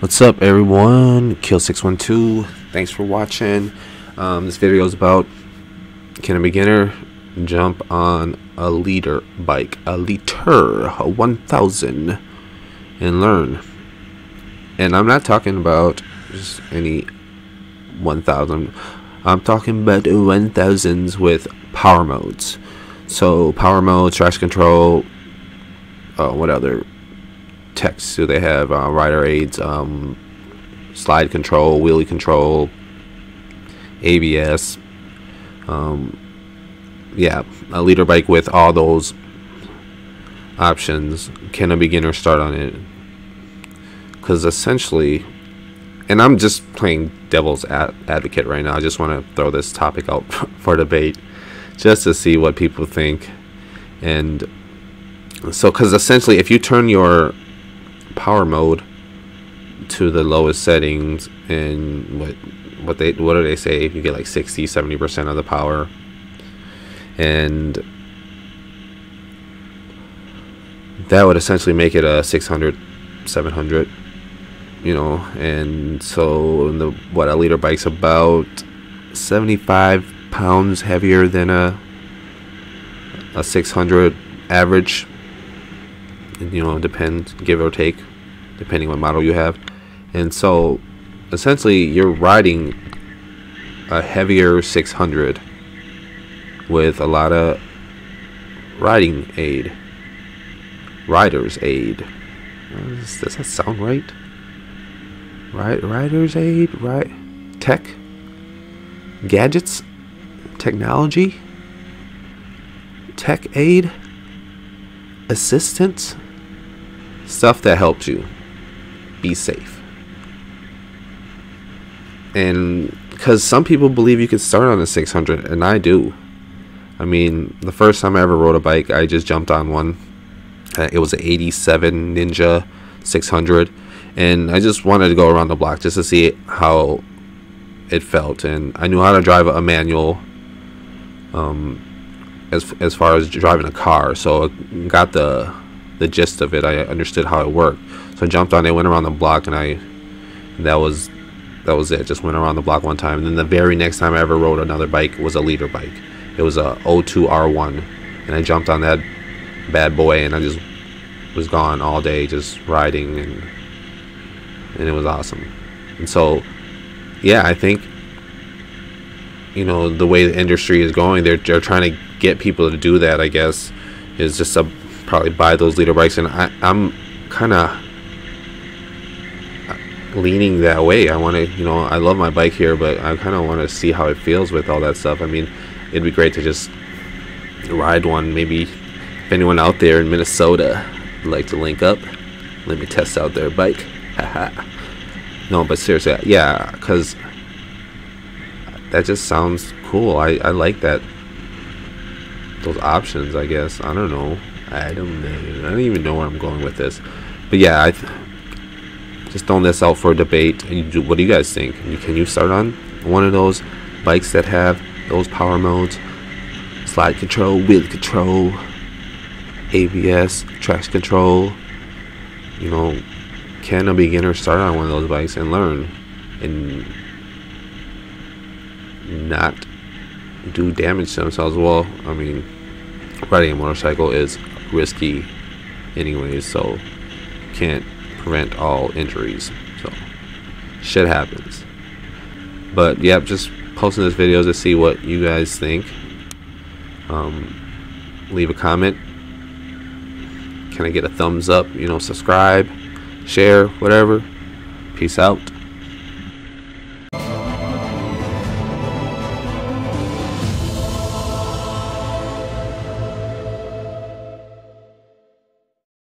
What's up, everyone? Kill612. Thanks for watching. This video is about, can a beginner jump on a liter bike, a liter, a 1000, and learn? And I'm not talking about just any 1000. I'm talking about 1000s with power modes. So power mode, traction control, what other texts do they have? Rider aids, slide control, wheelie control, ABS. Yeah, a liter bike with all those options. Can a beginner start on it? Because essentially, and I'm just playing devil's advocate right now, I just want to throw this topic out for debate just to see what people think. And so, because essentially, if you turn your power mode to the lowest settings, and what do they say, you get like 60-70% of the power. And that would essentially make it a 600-700, you know. And so a liter bike's about 75 pounds heavier than a 600 average, you know, depend, give or take, depending what model you have. And so essentially you're riding a heavier 600 with a lot of rider's aid. Does that sound right? Rider's aid, right? Tech, gadgets, technology, tech aid, assistance, stuff that helps you be safe. And because some people believe you can start on a 600, and I do. I mean, the first time I ever rode a bike, I just jumped on one. It was an 87 Ninja 600, and I just wanted to go around the block just to see how it felt. And I knew how to drive a manual, as far as driving a car, so I got the gist of it. I understood how it worked, so I jumped on it, went around the block, and that was it. Just went around the block one time. And then the very next time I ever rode another bike was a liter bike. It was a O2R1, and I jumped on that bad boy, and I just was gone all day just riding, and it was awesome. And so, yeah, I think, you know, the way the industry is going, they're trying to get people to do that, I guess, is just to probably buy those liter bikes. And I'm kind of leaning that way. I want to, you know, I love my bike here, but I kind of want to see how it feels with all that stuff. I mean, it'd be great to just ride one. Maybe if anyone out there in Minnesota would like to link up, let me test out their bike. No, but seriously, yeah, because that just sounds cool. I like that, those options, I guess. I don't even know where I'm going with this, but yeah, just throwing this out for a debate. And what do you guys think? Can you start on one of those bikes that have those power modes, slide control, wheel control, ABS, traction control? You know, can a beginner start on one of those bikes and learn and not do damage to themselves? Well, I mean, riding a motorcycle is risky anyways, so can't prevent all injuries, so shit happens. But yeah, just posting this video to see what you guys think. Leave a comment. Can I get a thumbs up? You know, subscribe, share, whatever. Peace out.